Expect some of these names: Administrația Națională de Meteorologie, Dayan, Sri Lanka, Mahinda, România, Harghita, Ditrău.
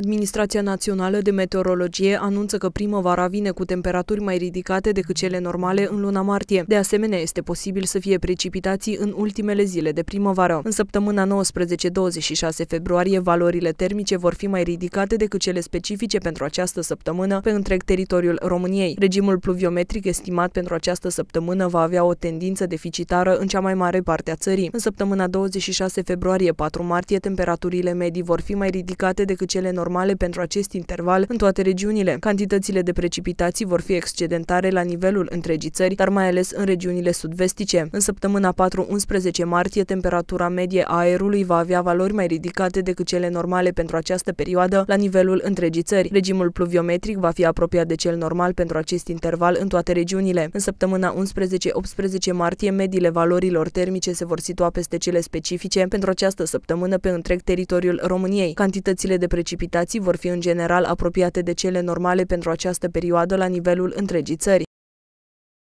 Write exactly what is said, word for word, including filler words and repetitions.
Administrația Națională de Meteorologie anunță că primăvara vine cu temperaturi mai ridicate decât cele normale în luna martie. De asemenea, este posibil să fie precipitații în ultimele zile de primăvară. În săptămâna nouăsprezece douăzeci și șase februarie, valorile termice vor fi mai ridicate decât cele specifice pentru această săptămână pe întreg teritoriul României. Regimul pluviometric estimat pentru această săptămână va avea o tendință deficitară în cea mai mare parte a țării. În săptămâna douăzeci și șase februarie patru martie, temperaturile medii vor fi mai ridicate decât cele normale pentru acest interval în toate regiunile. Cantitățile de precipitații vor fi excedentare la nivelul întregii țări, dar mai ales în regiunile sudvestice. În săptămâna patru unsprezece martie, temperatura medie a aerului va avea valori mai ridicate decât cele normale pentru această perioadă la nivelul întregii țări. Regimul pluviometric va fi apropiat de cel normal pentru acest interval în toate regiunile. În săptămâna unsprezece optsprezece martie, mediile valorilor termice se vor situa peste cele specifice pentru această săptămână pe întreg teritoriul României. Cantitățile de precipitații vor fi în general apropiate de cele normale pentru această perioadă la nivelul întregii țări.